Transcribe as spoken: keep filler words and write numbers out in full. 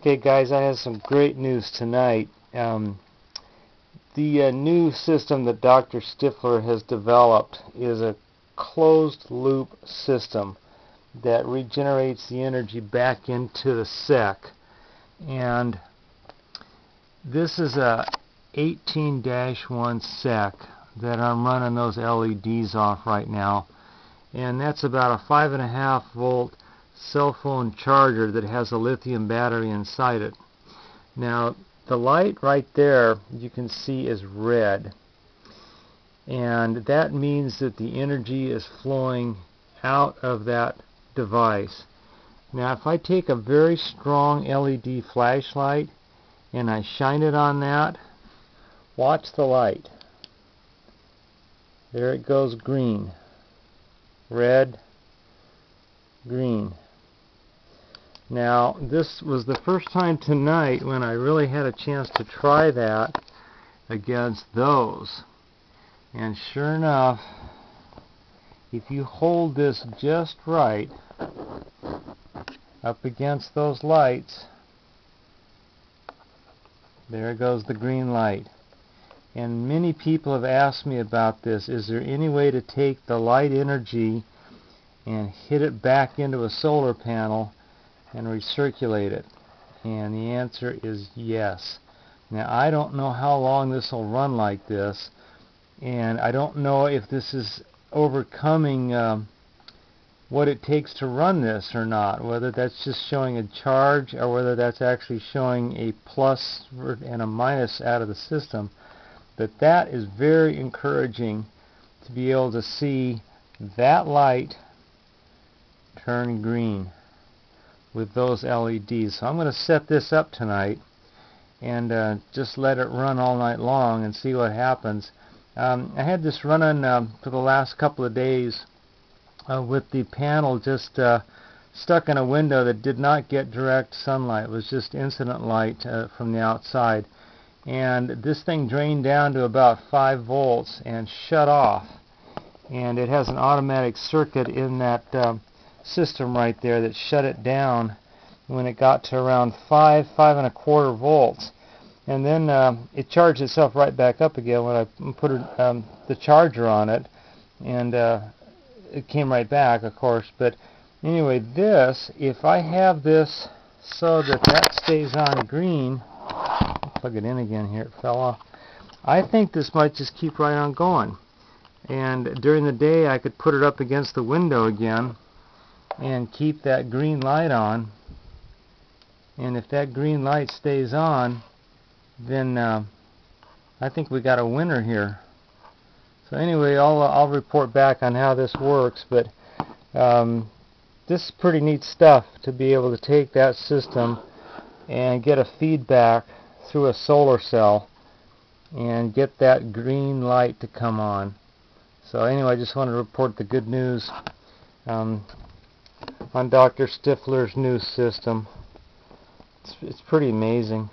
Okay guys, I have some great news tonight. Um, the uh, new system that Doctor Stiffler has developed is a closed loop system that regenerates the energy back into the sac. And this is a eighteen dash one sac that I'm running those L E Ds off right now. And that's about a five and a half volt cell phone charger that has a lithium battery inside it. Now the light right there you can see is red, and that means that the energy is flowing out of that device. Now if I take a very strong L E D flashlight and I shine it on that, watch the light. There it goes, green, red, green. Now this was the first time tonight when I really had a chance to try that against those, and sure enough, if you hold this just right up against those lights, there goes the green light. And many people have asked me about this. Is there any way to take the light energy and hit it back into a solar panel and recirculate it? And the answer is yes. Now I don't know how long this will run like this, and I don't know if this is overcoming um, what it takes to run this or not, whether that's just showing a charge or whether that's actually showing a plus and a minus out of the system. But that is very encouraging to be able to see that light turn green with those L E Ds. So I'm going to set this up tonight and uh, just let it run all night long and see what happens. Um, I had this running um, for the last couple of days uh, with the panel just uh, stuck in a window that did not get direct sunlight. It was just incident light uh, from the outside. And this thing drained down to about five volts and shut off. And it has an automatic circuit in that um, system right there that shut it down when it got to around five, five and a quarter volts, and then um, it charged itself right back up again when I put it, um, the charger on it, and uh, it came right back, of course. But anyway, this, if I have this so that that stays on green, plug it in again here, it fell off. I think this might just keep right on going, and during the day I could put it up against the window again and keep that green light on. And if that green light stays on, then uh, I think we got a winner here. So anyway, I'll, uh, I'll report back on how this works, but um, this is pretty neat stuff to be able to take that system and get a feedback through a solar cell and get that green light to come on. So anyway, I just wanted to report the good news um, on Doctor Stiffler's new system. It's, it's pretty amazing.